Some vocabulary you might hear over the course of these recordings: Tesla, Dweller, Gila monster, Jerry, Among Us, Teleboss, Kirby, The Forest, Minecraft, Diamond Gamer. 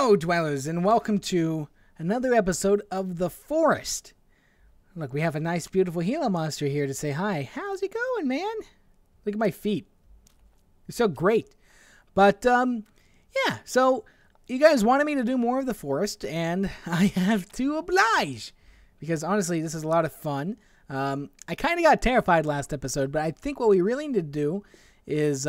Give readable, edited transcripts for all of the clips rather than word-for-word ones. Hello, Dwellers, and welcome to another episode of The Forest. Look, we have a nice, beautiful Gila monster here to say hi. How's it going, man? Look at my feet. They're so great. But, yeah, so you guys wanted me to do more of The Forest, and I have to oblige. Because, honestly, this is a lot of fun. I kind of got terrified last episode, but I think what we really need to do is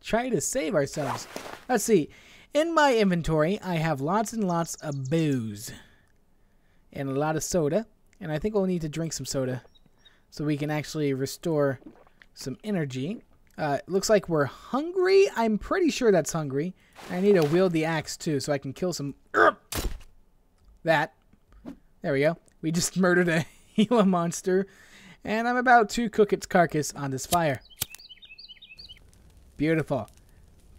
try to save ourselves. Let's see. In my inventory, I have lots and lots of booze. And a lot of soda. And I think we'll need to drink some soda so we can actually restore some energy. Looks like we're hungry. I'm pretty sure that's hungry. I need to wield the axe, too, so I can kill some... That. There we go. We just murdered a Gila monster. And I'm about to cook its carcass on this fire. Beautiful.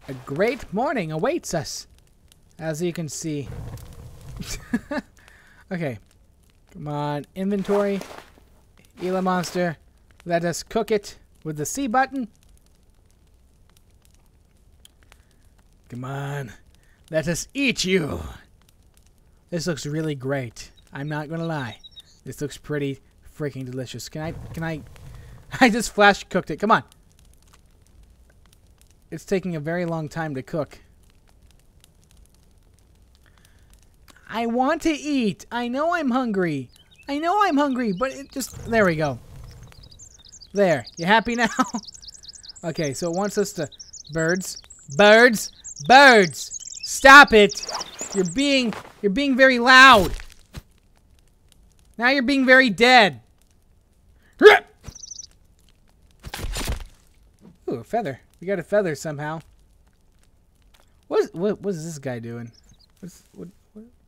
A great morning awaits us, as you can see. Okay. Come on. Inventory. Gila monster. Let us cook it with the C button. Come on. Let us eat you. This looks really great. I'm not gonna lie. This looks pretty freaking delicious. I just flash cooked it. Come on. It's taking a very long time to cook. I want to eat. I know I'm hungry. I know I'm hungry, but it just... There we go. There. You happy now? Okay, so it wants us to... Birds. Birds. Birds. Stop it. You're being very loud. Now you're being very dead. Ooh, a feather. We got a feather somehow. What's this guy doing?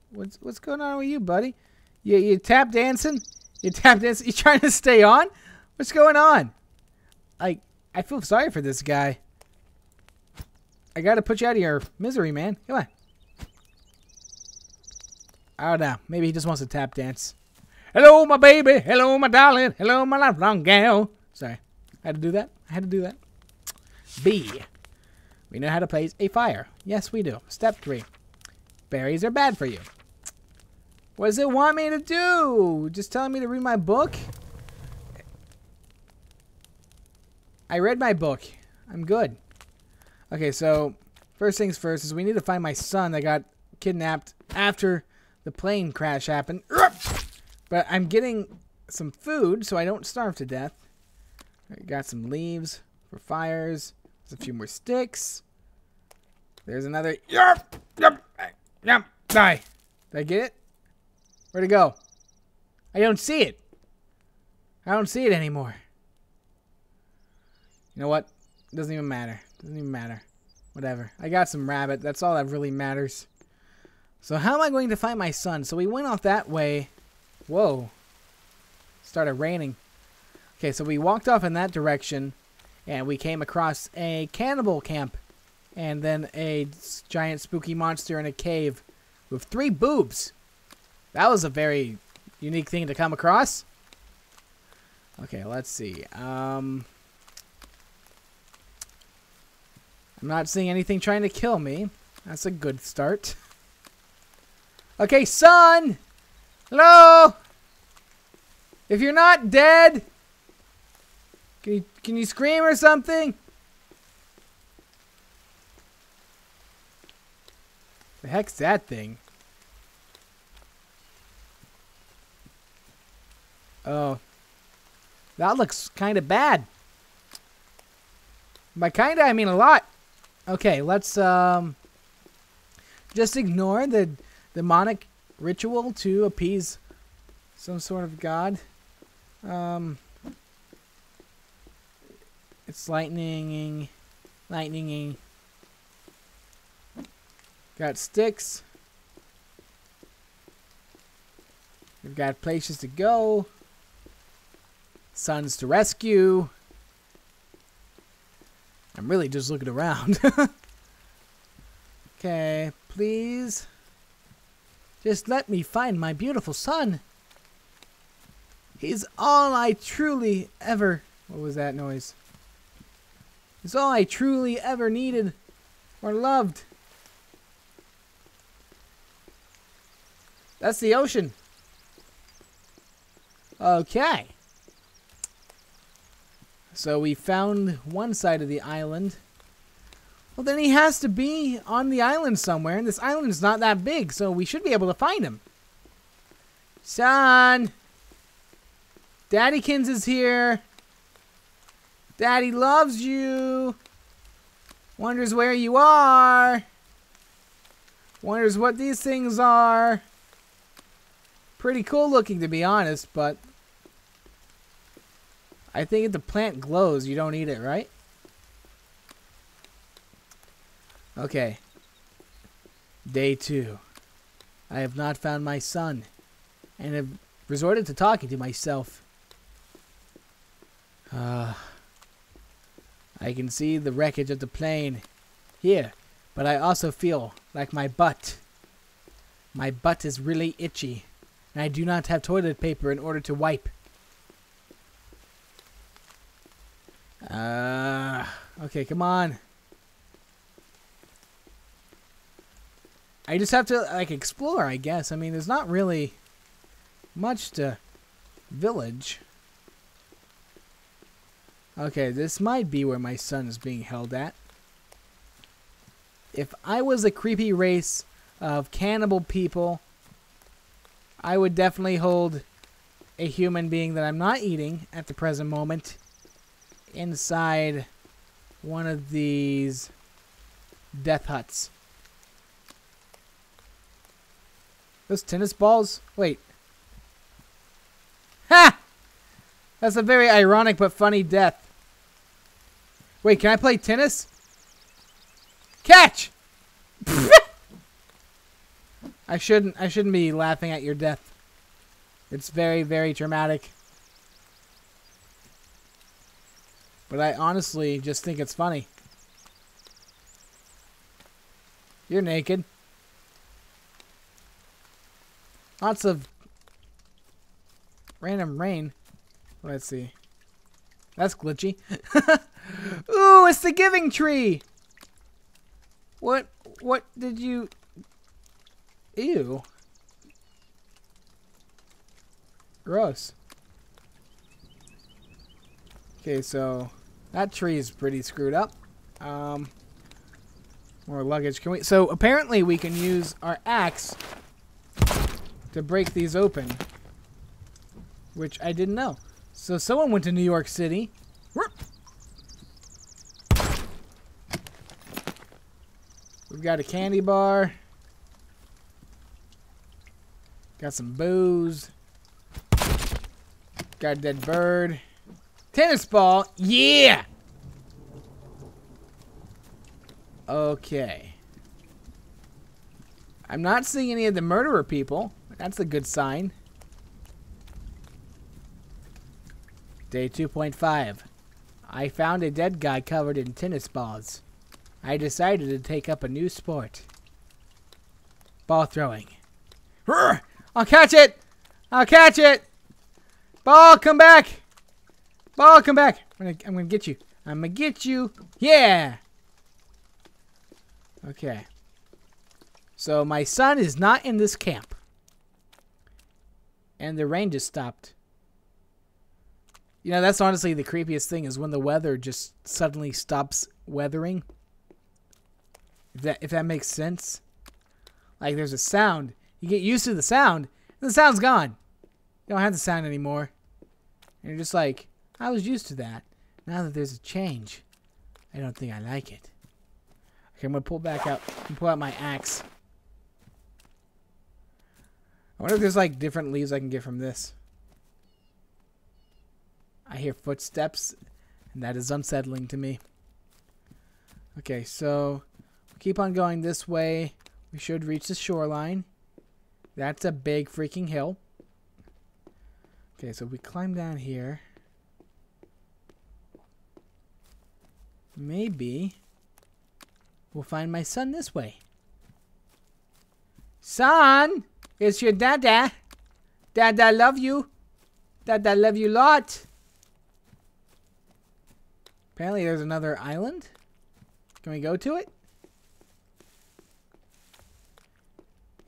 What's going on with you, buddy? You tap dancing? You tap dancing? You trying to stay on? What's going on? Like, I feel sorry for this guy. I gotta put you out of your misery, man. Come on. I don't know. Maybe he just wants to tap dance. Hello, my baby. Hello, my darling. Hello, my lifelong gal. Sorry. I had to do that. I had to do that. B. We know how to place a fire. Yes, we do. Step 3. Berries are bad for you. What does it want me to do? Just telling me to read my book? I read my book. I'm good. Okay, so first things first is we need to find my son that got kidnapped after the plane crash happened. But I'm getting some food so I don't starve to death. I got some leaves for fires. A few more sticks. There's another. Yep. Yep. Yep. Die. Did I get it? Where'd it go? I don't see it. I don't see it anymore. You know what? It doesn't even matter. Doesn't even matter. Whatever. I got some rabbit. That's all that really matters. So how am I going to find my son? So we went off that way. Whoa. Started raining. Okay, so we walked off in that direction. And we came across a cannibal camp. And then a giant spooky monster in a cave with 3 boobs. That was a very unique thing to come across. Okay, let's see. I'm not seeing anything trying to kill me. That's a good start. Okay, son! Hello! If you're not dead... Can you scream or something? The heck's that thing? Oh. That looks kind of bad. By kind of, I mean a lot. Okay, let's just ignore the demonic ritual to appease some sort of god. It's lightning, lightning. Got sticks. We've got places to go. Sons to rescue. I'm really just looking around. Okay, please. Just let me find my beautiful son. He's all I truly ever... What was that noise? It's all I truly ever needed or loved. That's the ocean. Okay. So we found one side of the island. Well, then he has to be on the island somewhere, and this island is not that big, so we should be able to find him. Son! Daddykins is here. Daddy loves you. Wonders where you are. Wonders what these things are. Pretty cool looking, to be honest, but I think if the plant glows, you don't eat it, right? Okay. Day 2. I have not found my son, and have resorted to talking to myself. I can see the wreckage of the plane here, but I also feel like my butt. My butt is really itchy, and I do not have toilet paper in order to wipe. Okay, come on. I just have to, like, explore, I guess. I mean, there's not really much to village. Okay, this might be where my son is being held at. If I was a creepy race of cannibal people, I would definitely hold a human being that I'm not eating at the present moment inside one of these death huts. Those tennis balls? Wait. Ha! That's a very ironic but funny death. Wait, can I play tennis? Catch! I shouldn't be laughing at your death. It's very, very traumatic. But I honestly just think it's funny. You're naked. Lots of random rain. Let's see. That's glitchy. Ooh, it's the giving tree! What did you... Ew. Gross. Okay, so... that tree is pretty screwed up. More luggage. Can we? So apparently we can use our axe to break these open, which I didn't know. So someone went to New York City. We've got a candy bar. Got some booze. Got a dead bird. Tennis ball. Yeah! Okay. I'm not seeing any of the murderer people. That's a good sign. Day 2.5. I found a dead guy covered in tennis balls. I decided to take up a new sport. Ball throwing. Roar! I'll catch it! I'll catch it! Ball, come back! Ball, come back! I'm gonna get you. I'm gonna get you! Yeah! Okay. So my son is not in this camp. And the rain just stopped. You know, that's honestly the creepiest thing, is when the weather just suddenly stops weathering. If that makes sense. Like, there's a sound. You get used to the sound, and the sound's gone. You don't have the sound anymore. And you're just like, I was used to that. Now that there's a change, I don't think I like it. Okay, I'm gonna pull back out and pull out my axe. I wonder if there's, like, different leaves I can get from this. I hear footsteps, and that is unsettling to me. Okay, so we keep on going this way. We should reach the shoreline. That's a big freaking hill. Okay, so we climb down here. Maybe we'll find my son this way. Son! It's your dada. Dada love you. Dada love you lot. Apparently there's another island. Can we go to it?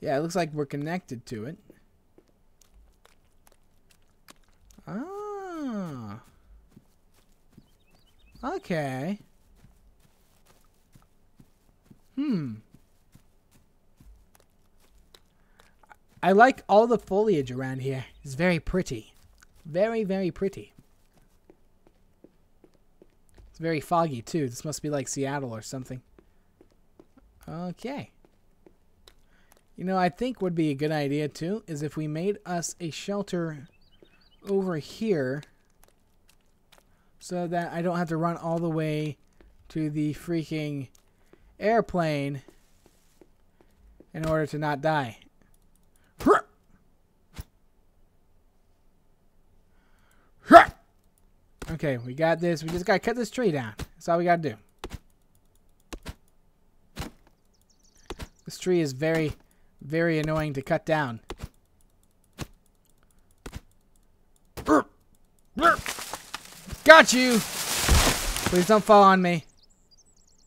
Yeah, it looks like we're connected to it. Ah. Okay. Hmm. I like all the foliage around here. It's very pretty. Very, very pretty. It's very foggy, too. This must be like Seattle or something. Okay. You know, I think would be a good idea, too, is if we made us a shelter over here so that I don't have to run all the way to the freaking airplane in order to not die. Okay, we got this. We just gotta cut this tree down. That's all we gotta do. This tree is very, very annoying to cut down. Got you! Please don't fall on me.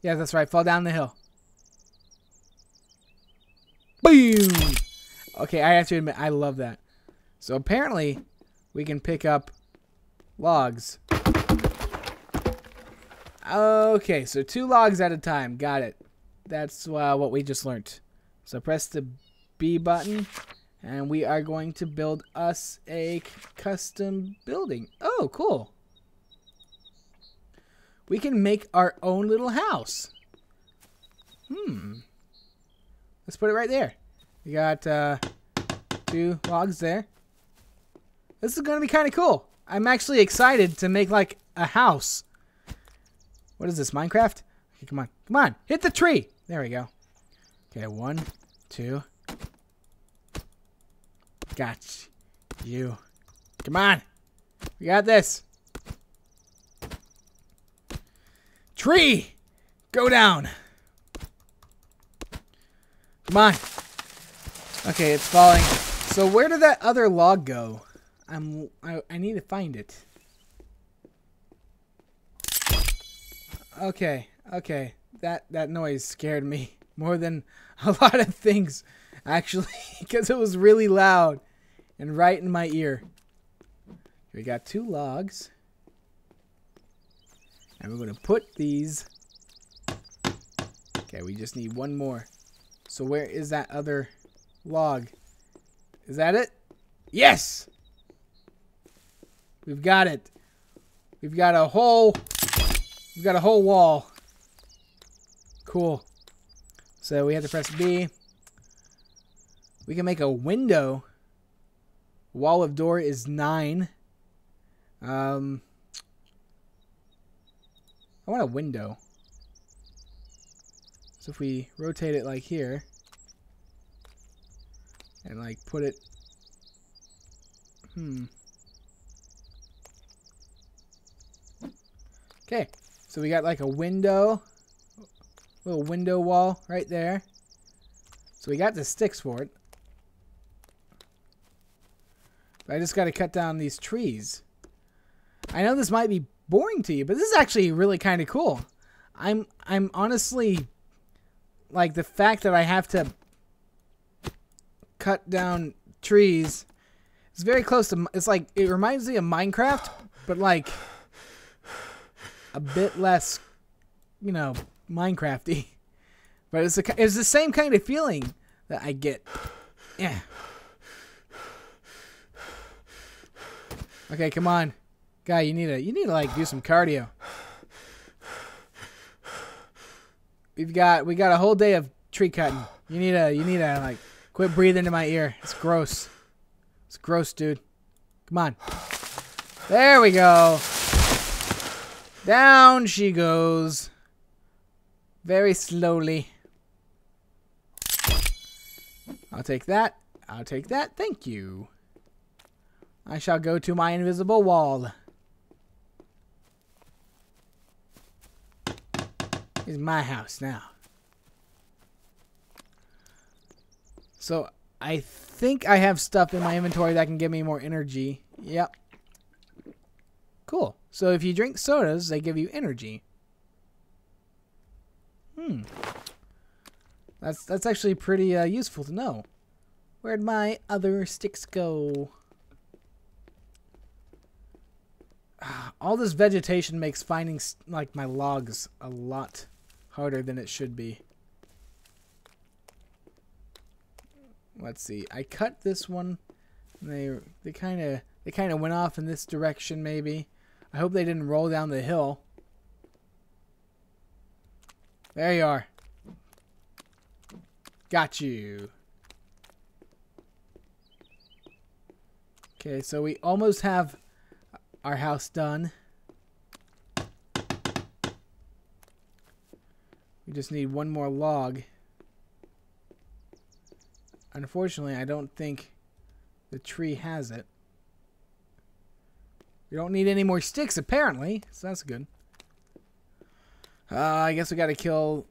Yeah, that's right. Fall down the hill. Boom! Okay, I have to admit, I love that. So apparently, we can pick up logs. Okay, so 2 logs at a time. Got it. That's what we just learned. So press the B button, and we are going to build us a custom building. Oh, cool. We can make our own little house. Hmm. Let's put it right there. We got 2 logs there. This is going to be kind of cool. I'm actually excited to make, like, a house. What is this, Minecraft? Okay, come on. Come on. Hit the tree. There we go. Okay, 1, 2. Got you. Come on. We got this. Tree! Go down. Come on. Okay, it's falling. So where did that other log go? I need to find it. Okay, okay. That noise scared me more than a lot of things, actually, because it was really loud and right in my ear. We got 2 logs. And we're going to put these. Okay, we just need 1 more. So where is that other log? Is that it? Yes! We've got it. We've got a whole wall. Cool. So we have to press B. We can make a window. Wall of door is 9. I want a window. So if we rotate it like here and like put it, Okay, so we got like a window, little window wall right there. So we got the sticks for it. But I just got to cut down these trees. I know this might be boring to you, but this is actually really kind of cool. I'm honestly, like, the fact that I have to cut down trees, it's very close to, it's like, it reminds me of Minecraft, but like a bit less, you know, Minecrafty. But it's the same kind of feeling that I get. Yeah. Okay, come on. Guy, you need to like do some cardio. We got a whole day of tree cutting. You need to like quit breathing in my ear. It's gross. It's gross, dude. Come on. There we go. Down she goes. Very slowly. I'll take that. I'll take that. Thank you. I shall go to my invisible wall. Is my house now. So I think I have stuff in my inventory that can give me more energy. Yep. Cool. So if you drink sodas, they give you energy. That's actually pretty useful to know. Where'd my other sticks go? All this vegetation makes finding, like, my logs a lot harder than it should be. Let's see. I cut this one. They kind of went off in this direction, maybe. I hope they didn't roll down the hill. There you are. Got you. Okay, so we almost have our house done. We just need one more log. Unfortunately, I don't think the tree has it. We don't need any more sticks, apparently, so that's good. I guess we gotta kill...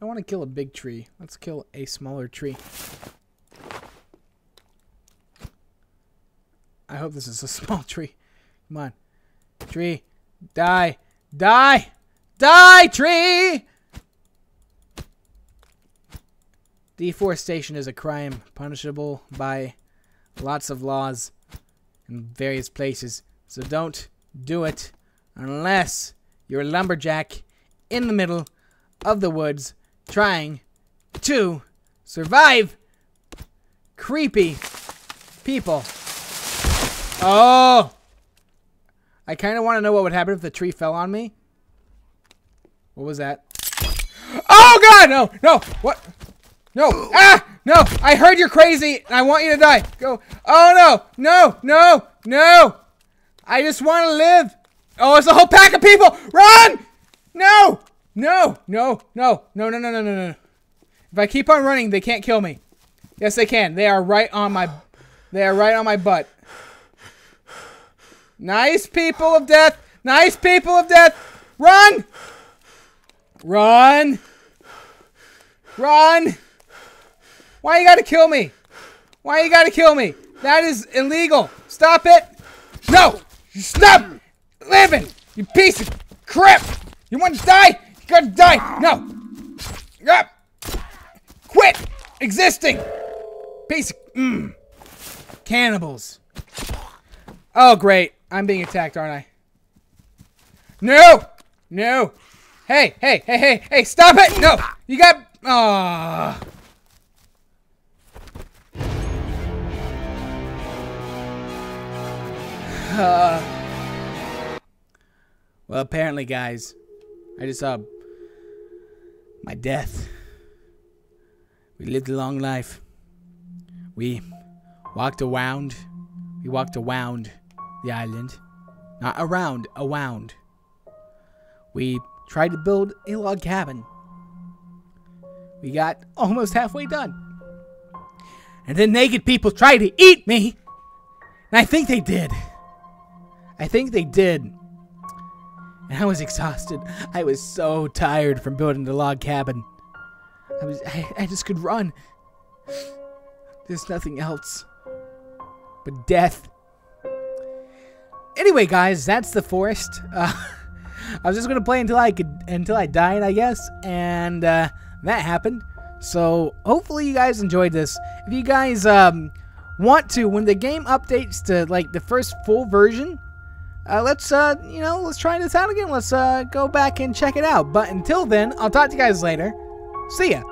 I want to kill a big tree. Let's kill a smaller tree. I hope this is a small tree. Come on. Tree. Die. Die. Die, tree! Deforestation is a crime punishable by lots of laws in various places. So don't do it unless you're a lumberjack in the middle of the woods trying to survive creepy people. Oh! I kind of want to know what would happen if the tree fell on me. What was that? Oh God! No! No! What? No! Ah! No! I heard you're crazy and I want you to die. Go! Oh no! No! No! No! I just want to live! Oh, it's a whole pack of people! Run! No! No! No! No! No! No! No! No! No! No! If I keep on running, they can't kill me. Yes, they can. They are right on my... They are right on my butt. Nice people of death! Nice people of death! Run! Run! Run! Why you gotta kill me? Why you gotta kill me? That is illegal! Stop it! No! Stop living! You piece of crap! You want to die? You gotta die! No! Yep! Quit existing! Piece of... Cannibals. Oh, great. I'm being attacked, aren't I? No! No! Hey, hey, hey, hey, hey, stop it! No! You got... Aww. Well, apparently, guys, I just saw my death. We lived a long life. We walked around. We walked around the island. Not around, around. We tried to build a log cabin. We got almost halfway done. And then naked people tried to eat me. And I think they did. I think they did. And I was exhausted. I was so tired from building the log cabin. I just could run. There's nothing else but death. Anyway, guys, that's The Forest. I was just gonna play until I died, I guess, and that happened. So hopefully you guys enjoyed this. If you guys want to, when the game updates to like the first full version, let's try this out again. Let's go back and check it out. But until then, I'll talk to you guys later. See ya.